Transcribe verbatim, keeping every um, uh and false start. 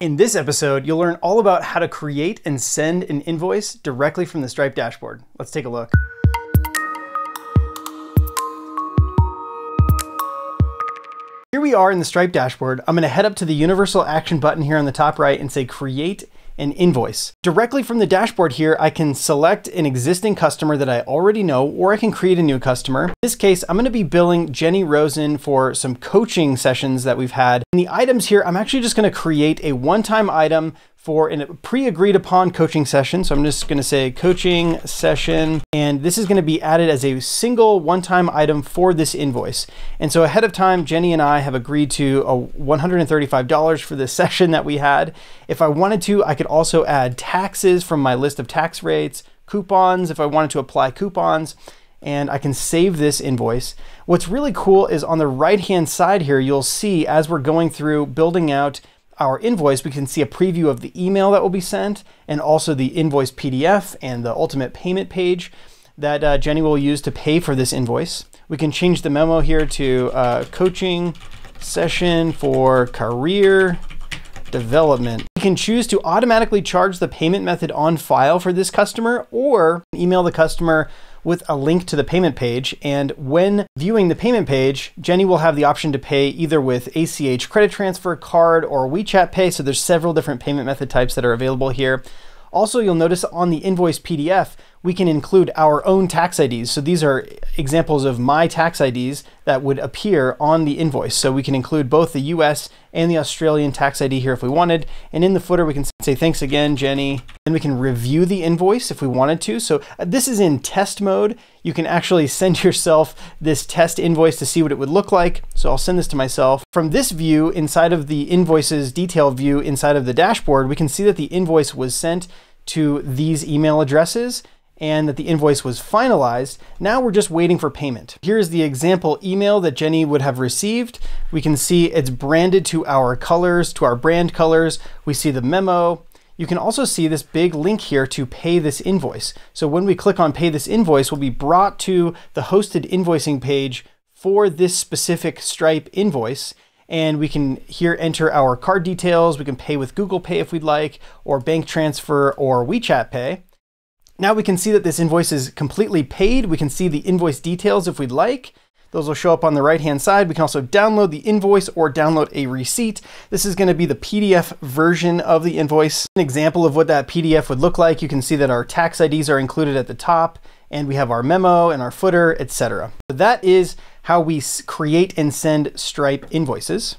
In this episode, you'll learn all about how to create and send an invoice directly from the Stripe dashboard. Let's take a look. Here we are in the Stripe dashboard. I'm going to head up to the universal action button here on the top right and say create an invoice. Directly from the dashboard here, I can select an existing customer that I already know, or I can create a new customer. In this case, I'm going to be billing Jenny Rosen for some coaching sessions that we've had. In the items here, I'm actually just going to create a one-time item for a pre-agreed upon coaching session. So I'm just going to say coaching session, and this is going to be added as a single one-time item for this invoice. And so ahead of time, Jenny and I have agreed to a one hundred thirty-five dollars for this session that we had. If I wanted to, I could also add taxes from my list of tax rates, coupons, if I wanted to apply coupons, and I can save this invoice. What's really cool is on the right-hand side here, you'll see as we're going through building out our invoice, we can see a preview of the email that will be sent and also the invoice P D F and the ultimate payment page that uh, Jenny will use to pay for this invoice. We can change the memo here to uh, coaching session for career development. You can choose to automatically charge the payment method on file for this customer, or email the customer with a link to the payment page. And when viewing the payment page, Jenny will have the option to pay either with A C H credit transfer, card, or WeChat Pay. So there's several different payment method types that are available here. Also, you'll notice on the invoice P D F, we can include our own tax I Ds. So these are examples of my tax I Ds that would appear on the invoice. So we can include both the U S and the Australian tax I D here if we wanted. And in the footer, we can say, thanks again, Jenny. And we can review the invoice if we wanted to. So this is in test mode. You can actually send yourself this test invoice to see what it would look like. So I'll send this to myself. From this view, inside of the invoices detail view inside of the dashboard, we can see that the invoice was sent to these email addresses and that the invoice was finalized. Now we're just waiting for payment. Here's the example email that Jenny would have received. We can see it's branded to our colors, to our brand colors. We see the memo. You can also see this big link here to pay this invoice. So when we click on pay this invoice, we'll be brought to the hosted invoicing page for this specific Stripe invoice. And we can here enter our card details. We can pay with Google Pay if we'd like, or bank transfer, or WeChat Pay. Now we can see that this invoice is completely paid. We can see the invoice details if we'd like. Those will show up on the right-hand side. We can also download the invoice or download a receipt. This is going to be the P D F version of the invoice. An example of what that P D F would look like. You can see that our tax I Ds are included at the top, and we have our memo and our footer, et cetera. So that is how we create and send Stripe invoices.